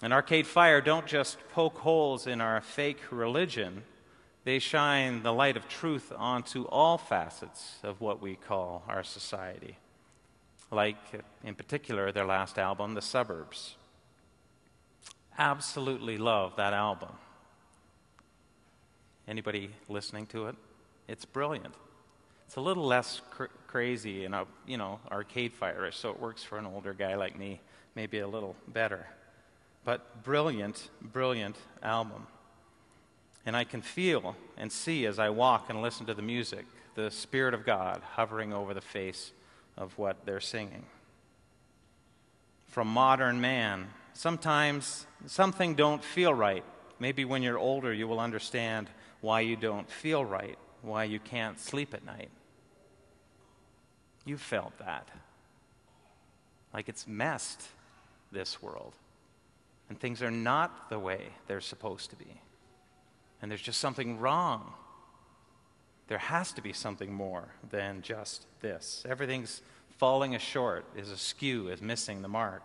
And Arcade Fire don't just poke holes in our fake religion. They shine the light of truth onto all facets of what we call our society. Like, in particular, their last album, The Suburbs. Absolutely love that album. Anybody listening to it? It's brilliant. It's a little less crazy and, Arcade Fire-ish, so it works for an older guy like me, maybe a little better. But brilliant, brilliant album. And I can feel and see as I walk and listen to the music, the Spirit of God hovering over the face of what they're singing. From modern man, sometimes something don't feel right. Maybe when you're older, you will understand why you don't feel right, why you can't sleep at night. You felt that. Like it's messed, this world. And things are not the way they're supposed to be. And there's just something wrong. There has to be something more than just this. Everything's falling short, is askew, is missing the mark.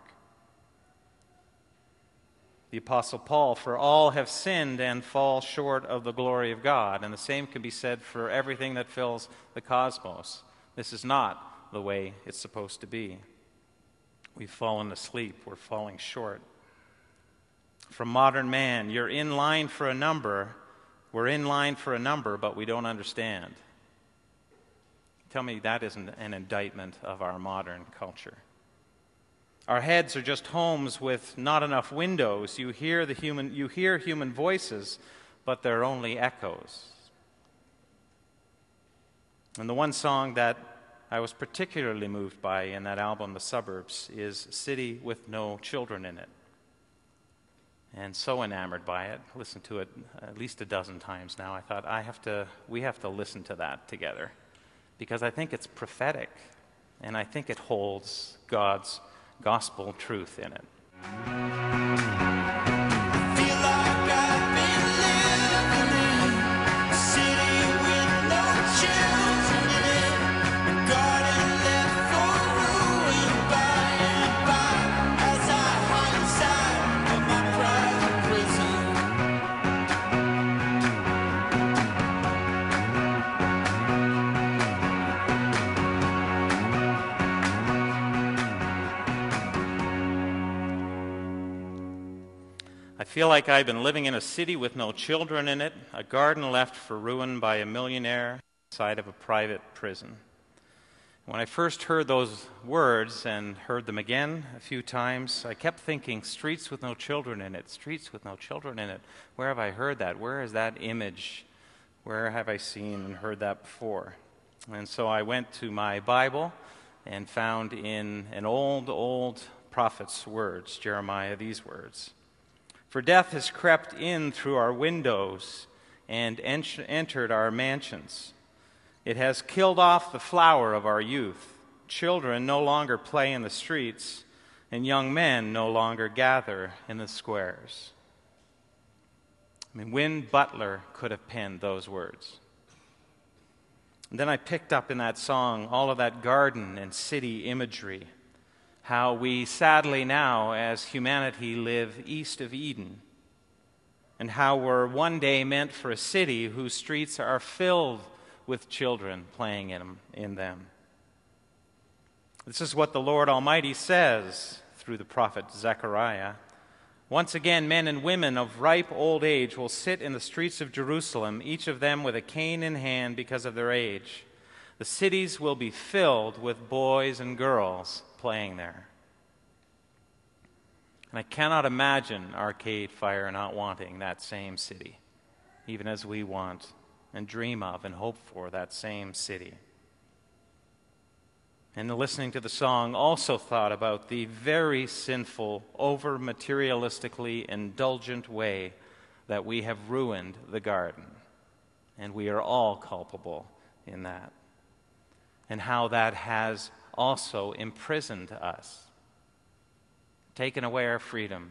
The Apostle Paul, for all have sinned and fall short of the glory of God. And the same can be said for everything that fills the cosmos. This is not the way it's supposed to be. We've fallen asleep. We're falling short. From modern man, you're in line for a number. We're in line for a number, but we don't understand. Tell me that isn't an indictment of our modern culture. Our heads are just homes with not enough windows. You hear human voices, but they're only echoes. And the one song that I was particularly moved by in that album, The Suburbs, is City with No Children in It. And so enamored by it, listened to it at least a dozen times now. I thought, we have to listen to that together, because I think it's prophetic, and I think it holds God's gospel truth in it. I feel like I've been living in a city with no children in it, a garden left for ruin by a millionaire inside of a private prison. When I first heard those words and heard them again a few times, I kept thinking, streets with no children in it, streets with no children in it. Where have I heard that? Where is that image? Where have I seen and heard that before? And so I went to my Bible and found in an old prophet's words, Jeremiah, these words. For death has crept in through our windows and entered our mansions. It has killed off the flower of our youth. Children no longer play in the streets, and young men no longer gather in the squares. I mean, Win Butler could have penned those words. And then I picked up in that song all of that garden and city imagery. How we sadly now as humanity live east of Eden, and how we're one day meant for a city whose streets are filled with children playing in them. This is what the Lord Almighty says through the prophet Zechariah. Once again, men and women of ripe old age will sit in the streets of Jerusalem, each of them with a cane in hand because of their age. The cities will be filled with boys and girls playing there. And I cannot imagine Arcade Fire not wanting that same city, even as we want and dream of and hope for that same city. And listening to the song, also thought about the very sinful, over-materialistically indulgent way that we have ruined the garden. And we are all culpable in that. And how that has also imprisoned us, taken away our freedom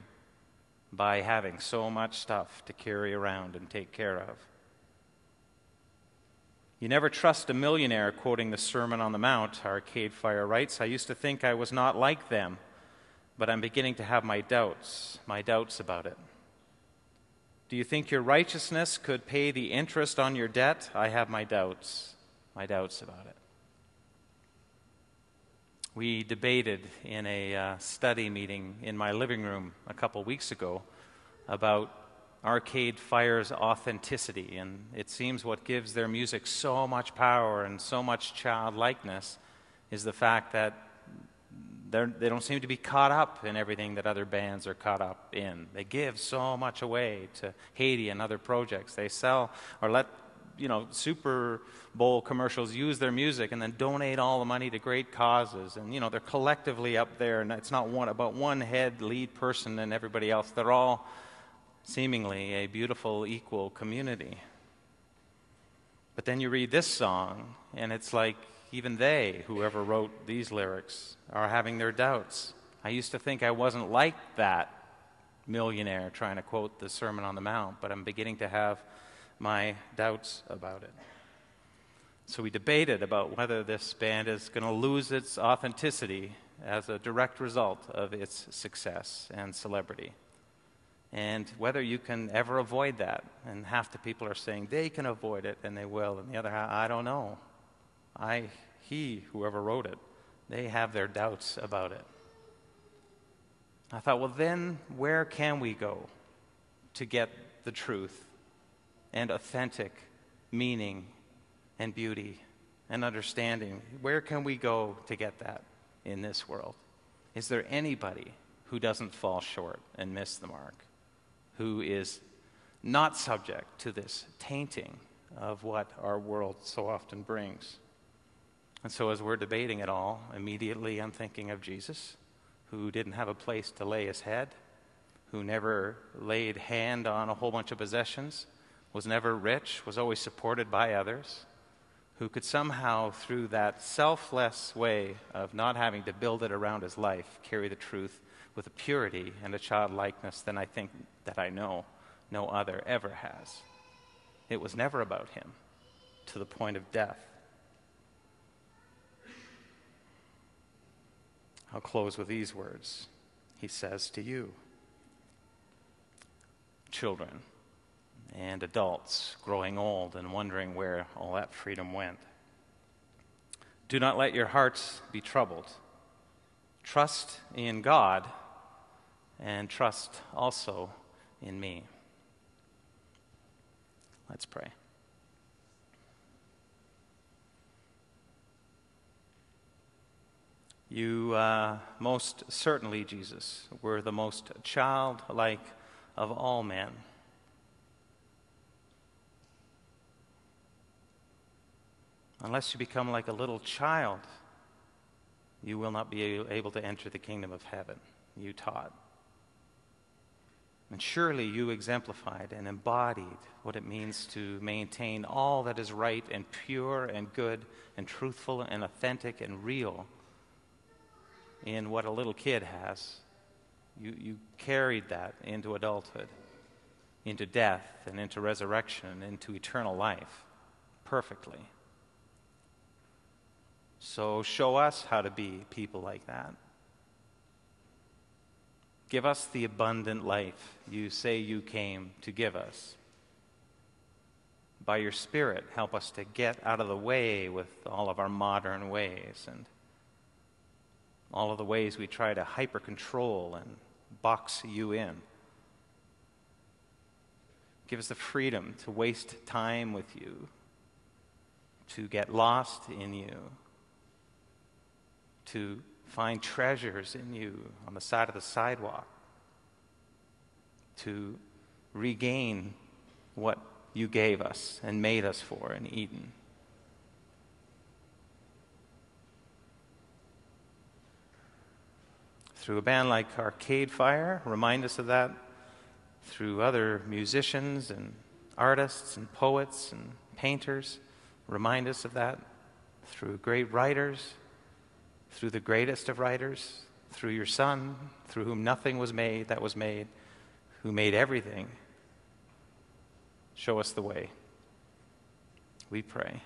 by having so much stuff to carry around and take care of. You never trust a millionaire, quoting the Sermon on the Mount, Arcade Fire writes. I used to think I was not like them, but I'm beginning to have my doubts about it. Do you think your righteousness could pay the interest on your debt? I have my doubts about it. We debated in a study meeting in my living room a couple weeks ago about Arcade Fire's authenticity, and it seems what gives their music so much power and so much childlikeness is the fact that they don't seem to be caught up in everything that other bands are caught up in. They give so much away to Haiti and other projects. They sell or let Super Bowl commercials use their music and then donate all the money to great causes. And, they're collectively up there, and it's not about one head lead person and everybody else. They're all seemingly a beautiful, equal community. But then you read this song, and it's like even they, whoever wrote these lyrics, are having their doubts. I used to think I wasn't like that millionaire trying to quote the Sermon on the Mount, but I'm beginning to have my doubts about it. So we debated about whether this band is going to lose its authenticity as a direct result of its success and celebrity, and whether you can ever avoid that. And half the people are saying they can avoid it, and they will, and the other half, I don't know. Whoever wrote it, they have their doubts about it. I thought, well, then where can we go to get the truth and authentic meaning and beauty and understanding? Where can we go to get that in this world? Is there anybody who doesn't fall short and miss the mark, who is not subject to this tainting of what our world so often brings? And so as we're debating it all, immediately I'm thinking of Jesus, who didn't have a place to lay his head, who never laid hand on a whole bunch of possessions, was never rich, was always supported by others, who could somehow, through that selfless way of not having to build it around his life, carry the truth with a purity and a childlikeness than I think that I know no other ever has. It was never about him, to the point of death. I'll close with these words. He says to you, children, and adults growing old and wondering where all that freedom went, do not let your hearts be troubled. Trust in God, and trust also in me. Let's pray. You most certainly, Jesus, were the most childlike of all men. Unless you become like a little child, you will not be able to enter the kingdom of heaven, you taught. And surely you exemplified and embodied what it means to maintain all that is right and pure and good and truthful and authentic and real in what a little kid has. You carried that into adulthood, into death and into resurrection, into eternal life perfectly. So show us how to be people like that. Give us the abundant life you say you came to give us. By your Spirit, help us to get out of the way with all of our modern ways and all of the ways we try to hyper-control and box you in. Give us the freedom to waste time with you, to get lost in you, to find treasures in you on the side of the sidewalk, to regain what you gave us and made us for in Eden. Through a band like Arcade Fire, remind us of that. Through other musicians and artists and poets and painters, remind us of that. Through great writers, through the greatest of writers, through your Son, through whom nothing was made that was made, who made everything, show us the way, we pray.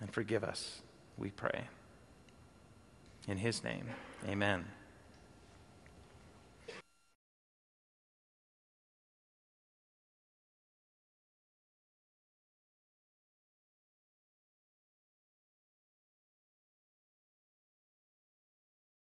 And forgive us, we pray. In his name, amen.